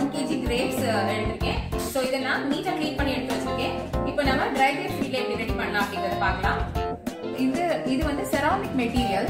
1 kg grapes எடுத்துக்கேன். So இதெல்லாம் நீட்டா clean பண்ணி எடுத்து வச்சிருக்கேன். இப்போ நம்ம dry grapes ஃபீல்ல எப்படி ரெடி பண்ணலாம் அப்படிங்கறத பார்க்கலாம். இது வந்து ceramic material.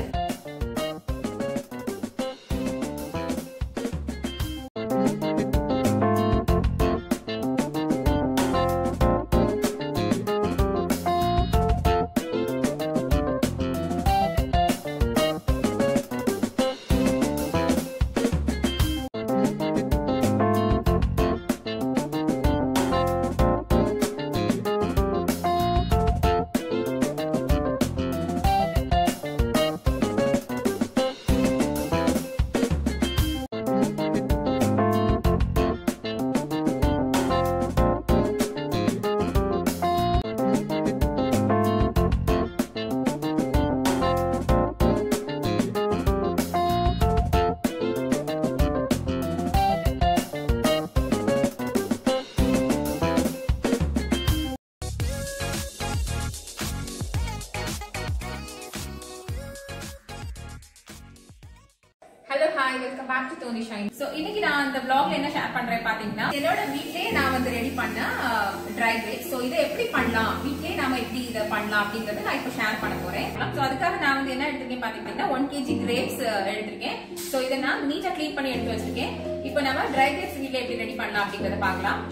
Hello, hi, welcome back to Tony Shine. So, இன்னைக்கு நான் இந்த vlogல என்ன ஷேர் பண்றேன் பாத்தீங்கன்னா, என்னோட வீட்லயே நான் வந்து ரெடி பண்ண dry grapes. சோ இத எப்படி பண்ணலாம், வீட்லயே நாம எப்படி இத பண்ணலாம் அப்படிங்கறத நான் இப்ப ஷேர் பண்ண போறேன். சோ அதுக்காக நான் வந்து என்ன எடுத்துக்கேன் பாத்தீங்கன்னா 1 kg grapes எடுத்துக்கேன். சோ இத நான் நீட்டா க்ளீன் பண்ணி எடுத்து வச்சிருக்கேன். இப்போ நாம dry grapes வீட்லயே எப்படி ரெடி பண்ணலாம் அப்படிங்கறத பார்க்கலாம்.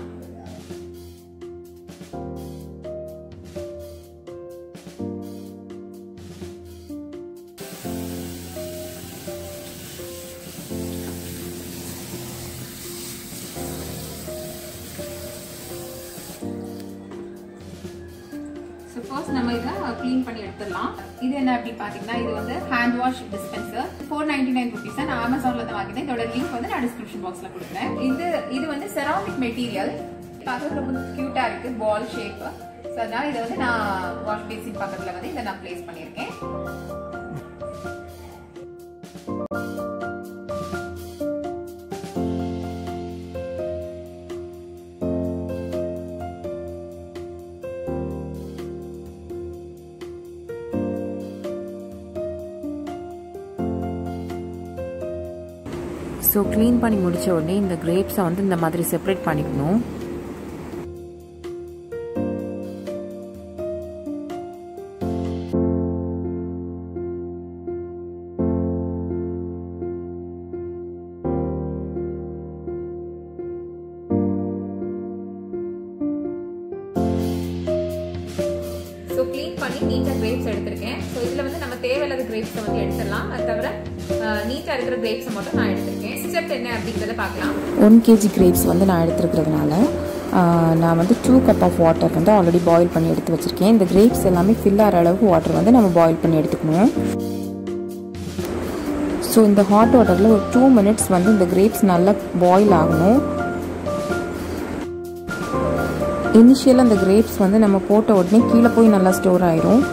First, நம்ம இத க்ளீன் பண்ணி எடுத்துறலாம். இது என்ன அப்படி பாத்தீங்கன்னா, இது வந்து ஹேண்ட் வாஷ் டிஸ்பென்சர் 499 rupees. நான் Amazonல தான் வாங்கினேன். இதோட லிங்க் வந்து நான் description boxல கொடுக்கிறேன். இது வந்து செராமிக் மெட்டீரியல். பார்க்க ரொம்ப கியூட்டா இருக்கு, பால் ஷேப். சோ நான் இத வந்து நான் வாஷ் பேசின் பக்கத்துல வந்து இத நான் பிளேஸ் பண்ணிருக்கேன். ஸோ க்ளீன் பண்ணி முடித்த உடனே இந்த கிரேப்ஸை வந்து இந்த மாதிரி செப்பரேட் பண்ணிக்கணும். ஸோ க்ளீன் பண்ணி நீட்டாக கிரேப்ஸ் எடுத்திருக்கேன். ஸோ இதில் வந்து நம்ம தேவையில்லாத கிரேப்ஸை வந்து எடுத்துடலாம். அது தவிர நீட்டாக இருக்கிற கிரேப்ஸை மட்டும் நான் எடுத்திருக்கேன். ஸ்டெப் என்ன அப்படிங்கிறத பார்க்கலாம். 1 kg கிரேப்ஸ் வந்து நான் எடுத்துருக்கிறதுனால நான் வந்து 2 cup ஆஃப் வாட்டர் வந்து ஆல்ரெடி பாயில் பண்ணி எடுத்து வச்சுருக்கேன். இந்த கிரேப்ஸ் எல்லாமே ஃபில் ஆகிற அளவுக்கு வாட்டர் வந்து நம்ம பாயில் பண்ணி எடுத்துக்கணும். ஸோ இந்த ஹாட் வாட்டரில் ஒரு 2 minutes வந்து இந்த கிரேப்ஸ் நல்லா பாயில் ஆகணும். இனிஷியலாக அந்த கிரேப்ஸ் வந்து நம்ம போட்ட உடனே கீழே போய் நல்லா ஸ்டோர் ஆகிரும்.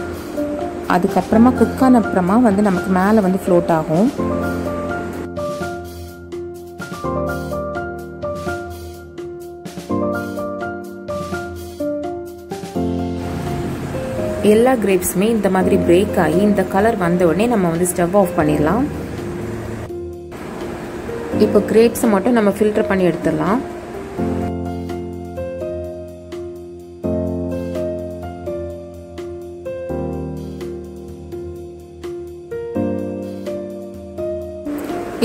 அதுக்கப்புறமா குக் ஆன அப்புறமா வந்து நமக்கு மேலே வந்து ஃப்ளோட் ஆகும். எல்லா கிரேப்ஸுமே இந்த மாதிரி பிரேக் ஆகி இந்த கலர் வந்த உடனே நம்ம வந்து ஸ்டவ் ஆஃப் பண்ணிடலாம். இப்போ கிரேப்ஸை மட்டும் நம்ம ஃபில்டர் பண்ணி எடுத்துடலாம்.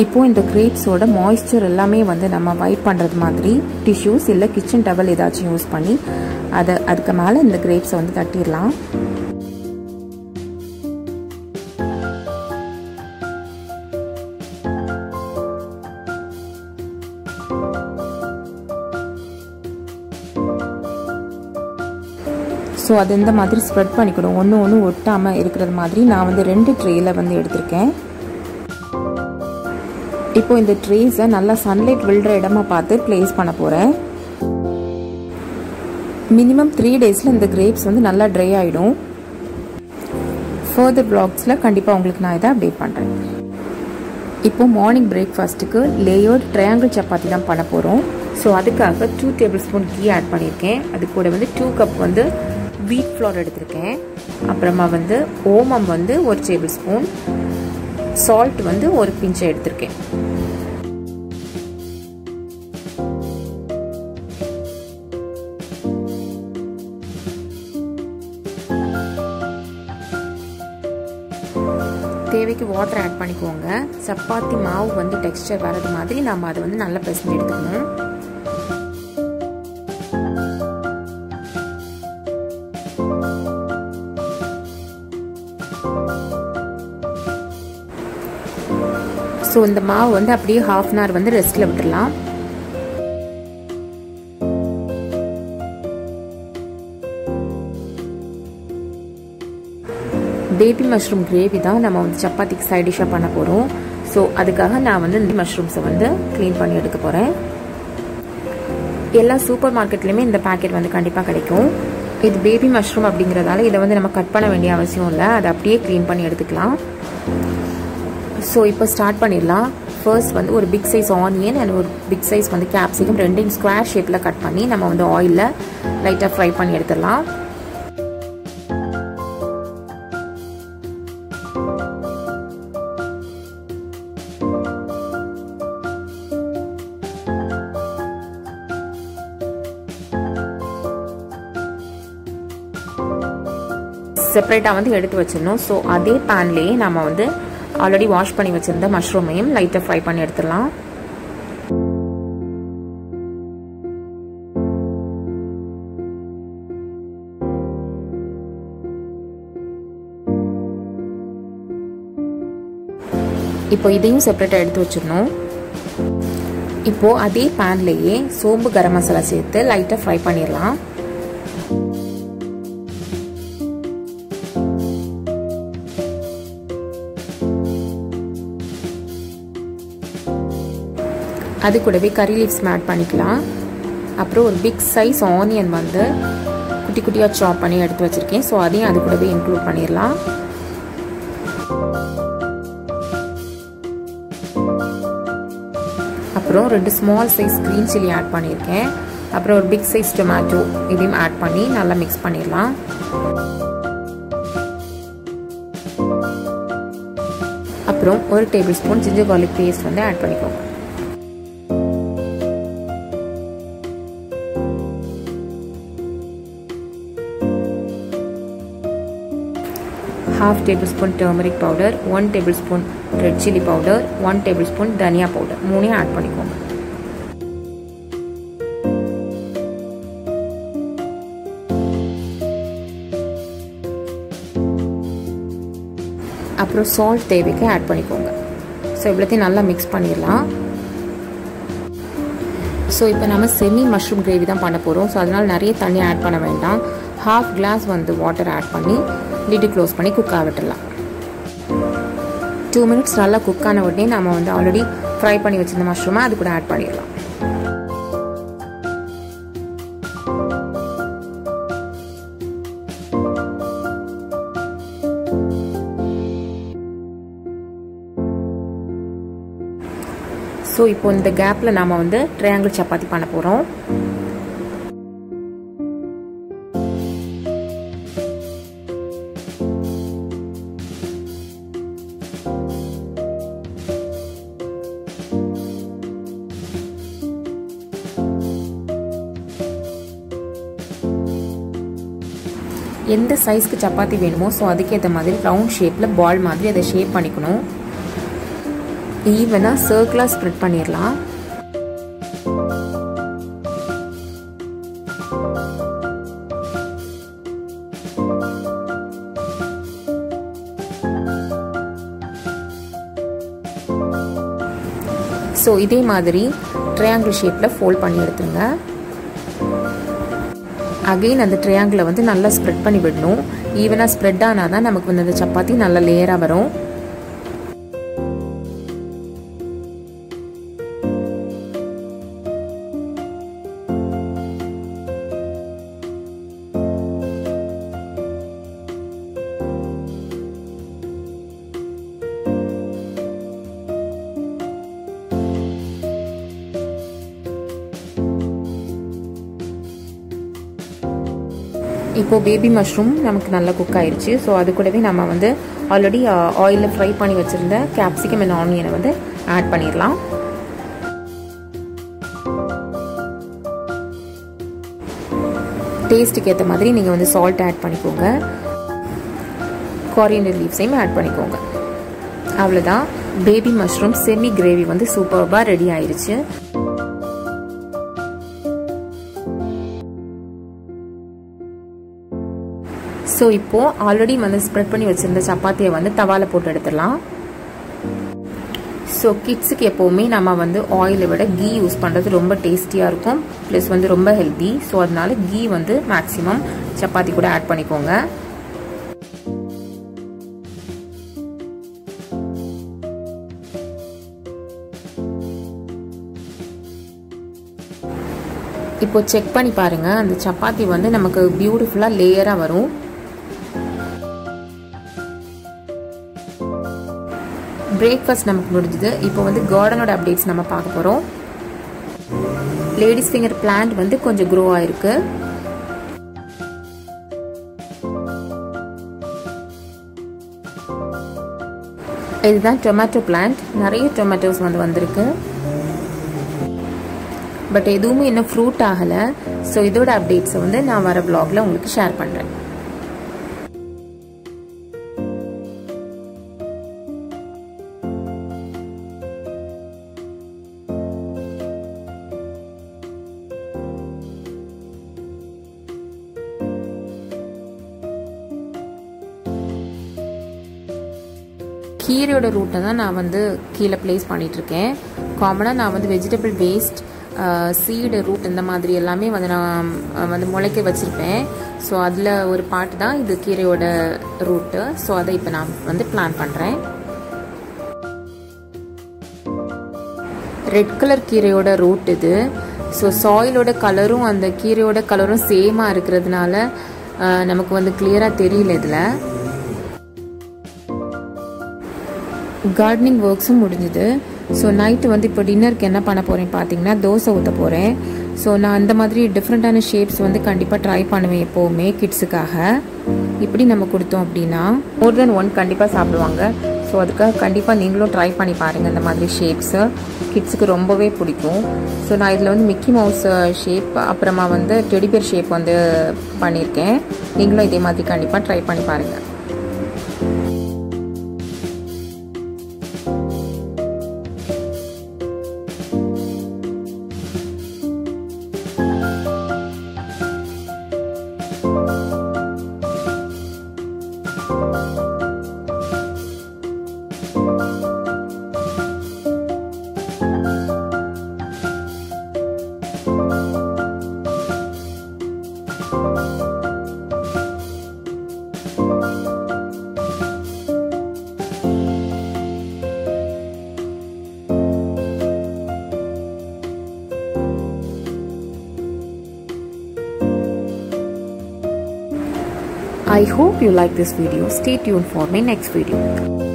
இப்போது இந்த கிரேப்ஸோட மாய்ஸ்சர் எல்லாமே வந்து நம்ம வைப் பண்ணுறது மாதிரி டிஷ்யூஸ் இல்லை கிச்சன் டவல் ஏதாச்சும் யூஸ் பண்ணி அதுக்கு மேலே இந்த கிரேப்ஸை வந்து தட்டிடலாம். ஸோ அது இந்த மாதிரி ஸ்ப்ரெட் பண்ணிக்கணும், ஒன்று ஒன்று ஒட்டாமல் இருக்கிறது மாதிரி. நான் வந்து 2 ட்ரேயில் வந்து எடுத்திருக்கேன். இப்போ இந்த ட்ரேஸை நல்லா சன்லைட் விழுற இடமா பார்த்து பிளேஸ் பண்ண போகிறேன். மினிமம் 3 days இந்த கிரேப்ஸ் வந்து நல்லா ட்ரை ஆகிடும். ஃபர்தர் பிளாக்ஸில் கண்டிப்பாக உங்களுக்கு நான் இதை அப்டேட் பண்ணுறேன். இப்போ மார்னிங் பிரேக்ஃபாஸ்ட்டுக்கு லேயர்ட் ட்ரையாங்கிள் சப்பாத்தி தான் பண்ண போகிறோம். ஸோ அதுக்காக 2 tablespoon கீ ஆட் பண்ணியிருக்கேன். அது கூட வந்து 2 cup வந்து வீட் ஃப்ளோர் எடுத்திருக்கேன். அப்புறமா வந்து ஓமம் வந்து 1 tablespoon, சால்ட் வந்து 1 pinch எடுத்திருக்கேன். தேவைக்கு வாட்டர் ஆட் பண்ணிக்கோங்க. சப்பாத்தி மாவு வந்து டெக்ஸ்சர் வரது மாதிரி நாம அதை வந்து நல்லா பிசைஞ்சு எடுத்துக்கணும். ஸோ இந்த மாவு வந்து அப்படியே ஹாஃப் அன் ஹவர் வந்து ரெஸ்ட்ல விட்டுடலாம். பேபி மஷ்ரூம் கிரேவி தான் நம்ம வந்து சப்பாத்திக்கு சைட் டிஷ்ஷாக பண்ண போகிறோம். ஸோ அதுக்காக நான் வந்து இந்த மஷ்ரூம்ஸை வந்து க்ளீன் பண்ணி எடுக்க போகிறேன். எல்லா சூப்பர் மார்க்கெட்லேயுமே இந்த பேக்கெட் வந்து கண்டிப்பாக கிடைக்கும். இது பேபி மஷ்ரூம் அப்படிங்கிறதால இதை வந்து நம்ம கட் பண்ண வேண்டிய அவசியம் இல்லை, அதை அப்படியே க்ளீன் பண்ணி எடுத்துக்கலாம். ஸோ இப்போ ஸ்டார்ட் பண்ணிடலாம். ஃபர்ஸ்ட் வந்து ஒரு பிக் சைஸ் ஆனியன் அண்ட் ஒரு பிக் சைஸ் வந்து கேப்சிகம் ரெண்டையும் ஸ்கொயர் ஷேப்பில் கட் பண்ணி நம்ம வந்து ஆயிலில் லைட்டாக ஃப்ரை பண்ணி எடுத்துடலாம். செப்பரேட்டாக வந்து எடுத்து வச்சிடணும். ஸோ அதே பேன்லேயே நம்ம வந்து ஆல்ரெடி வாஷ் பண்ணி வச்சிருந்த மஷ்ரூமையும் லைட்டாக ஃப்ரை பண்ணி எடுத்துடலாம். இப்போ இதையும் செப்பரேட்டாக எடுத்து வச்சிடணும். இப்போ அதே பேன்லேயே சோம்பு கரம் மசாலா சேர்த்து லைட்டாக ஃப்ரை பண்ணிடலாம். அது கூடவே கறி லீவ்ஸ் ஆட் பண்ணிக்கலாம். அப்புறம் ஒரு பிக் சைஸ் ஆனியன் வந்து குட்டி குட்டியாக சாப் பண்ணி எடுத்து வச்சுருக்கேன். ஸோ அதையும் அது கூடவே இன்க்ளூட் பண்ணிடலாம். அப்புறம் ரெண்டு small size green chilli add பண்ணியிருக்கேன். அப்புறம் ஒரு பிக் சைஸ் டொமேட்டோ இதையும் ஆட் பண்ணி நல்லா மிக்ஸ் பண்ணிடலாம். அப்புறம் ஒரு tablespoon ginger garlic paste வந்து ஆட் பண்ணிக்கோங்க. half tablespoon turmeric powder, 1 tablespoon red chili powder, 1 tablespoon dhania powder மூணையும் ஆட் பண்ணிக்கோங்க. அப்புறம் salt தேவைக்கு ஆட் பண்ணிக்கோங்க. ஸோ இவ்வளோத்தையும் நல்லா மிக்ஸ் பண்ணிடலாம். ஸோ இப்போ நம்ம செமி மஷ்ரூம் கிரேவி தான் பண்ண போகிறோம். ஸோ அதனால் நிறைய தண்ணி ஆட் பண்ண வேண்டாம். ஹாஃப் கிளாஸ் வந்து வாட்டர் ஆட் பண்ணி லிட்டு க்ளோஸ் பண்ணி குக் ஆக விட்டுடலாம். 2 minutes நல்லா குக் ஆன உடனே நம்ம வந்து ஆல்ரெடி ஃப்ரை பண்ணி வச்சிருந்த மஷ்ரூமை அது கூட ஆட் பண்ணிடலாம். ஸோ இப்போ இந்த கேப்பில் நாம் வந்து ட்ரையாங்கிள் சப்பாத்தி பண்ண போகிறோம். எந்த சைஸ்க்கு சப்பாத்தி வேணுமோ ஸோ அதுக்கேற்ற மாதிரி ரவுண்ட் ஷேப்பில் பால் மாதிரி அதை ஷேப் பண்ணிக்கணும். ஈவனாக சர்க்கிளாக ஸ்ப்ரெட் பண்ணிடலாம். ஸோ இதே மாதிரி ட்ரையாங்கிள் ஷேப்பில் ஃபோல்ட் பண்ணி எடுத்துருங்க. அகெயின் அந்த ட்ரையாங்கிளை வந்து நல்லா ஸ்ப்ரெட் பண்ணி விடணும். ஈவனாக ஸ்ப்ரெட் ஆனால் தான் நமக்கு வந்து அந்த சப்பாத்தி நல்லா லேயராக வரும். இப்போது பேபி மஷ்ரூம் நமக்கு நல்லா குக் ஆயிடுச்சு. ஸோ அது கூடவே நம்ம வந்து ஆல்ரெடி ஆயிலில் ஃப்ரை பண்ணி வச்சுருந்த கேப்சிகம் அண்ட் ஆனியனை வந்து ஆட் பண்ணிடலாம். டேஸ்ட்டுக்கு ஏற்ற மாதிரி நீங்கள் வந்து சால்ட் ஆட் பண்ணிக்கோங்க. கொரியண்டர் லீவ்ஸையும் ஆட் பண்ணிக்கோங்க. அவ்ளோதான் baby mushroom semi gravy வந்து சூப்பர்பா ரெடி ஆயிருச்சு So இப்போ ஆல்ரெடி நம்ம ஸ்ப்ரெட் பண்ணி வச்சிருந்த சப்பாத்தியை வந்து தவால போட்டு எடுத்துறலாம் So kids க்கு எப்பவுமே நாம வந்து oil விட ghee யூஸ் பண்றது ரொம்ப டேஸ்டியா இருக்கும் plus வந்து ரொம்ப ஹெல்தி சோ அதனால ghee வந்து maximum சப்பாத்தி கூட ஆட் பண்ணிக்கோங்க இப்போ செக் பண்ணி பாருங்க அந்த சப்பாத்தி வந்து நமக்கு பியூட்டிஃபுல்லா லேயரா வரும் Breakfast நமக்கு முடிஞ்சது இப்போ வந்து கார்டனோட அப்டேட்ஸ் நம்ம பார்க்க போறோம் லேடிஸ் ஃபிங்கர் பிளான்ட் வந்து கொஞ்சம் grow ஆயிருக்கு இதுதான் டொமேட்டோ பிளான்ட் நிறைய டொமேட்டோஸ் வந்து வந்திருக்கு பட் எதுவுமே என்ன ஃப்ரூட் ஆகல சோ இதோட அப்டேட்ஸ் வந்து நான் வர vlogல உங்களுக்கு ஷேர் பண்றேன் கீரையோட ரூட்டை தான் நான் வந்து கீழ ப்ளேஸ் பண்ணிட்டு இருக்கேன் காமனா நான் வந்து வெஜிடபிள் வேஸ்ட் சீட் ரூட் இந்த மாதிரி எல்லாமே வந்து நான் வந்து முளைக்க வச்சிருப்பேன் சோ அதுல ஒரு பார்ட் தான் இது கீரையோட ரூட் சோ அதை இப்போ நான் வந்து பிளான் பண்றேன் ரெட் கலர் கீரையோட ரூட் இது சோ சாயிலோட கலரும் அந்த கீரையோட கலரும் சேமா இருக்குிறதுனால நமக்கு வந்து கிளியரா தெரியல இதுல Gardening works முடிஞ்சது சோ நைட் வந்து இப்போ டின்னருக்கு என்ன பண்ண போறேன் பாத்தீங்கன்னா தோசை ஊத்த போறேன் சோ நான் அந்த மாதிரி டிஃபரண்டான ஷேப்ஸ் வந்து கண்டிப்பா ட்ரை பண்ணுவேன் எப்பவுமே கிட்ஸ்க்காக இப்படி நம்ம கொடுத்தோம் அப்படினா more than one கண்டிப்பா சாப்பிடுவாங்க சோ அதுக்காக கண்டிப்பா நீங்களும் ட்ரை பண்ணி பாருங்க இந்த மாதிரி ஷேப்ஸ் கிட்ஸ்க்கு ரொம்பவே பிடிக்கும் சோ நான் இதல வந்து மிக்கி மவுஸ் ஷேப் அப்புறமா வந்து டெடி பியர் ஷேப் வந்து பண்ணிருக்கேன் நீங்களும் இதே மாதிரி கண்டிப்பா ட்ரை பண்ணி பாருங்க I hope you like this video. Stay tuned for my next video.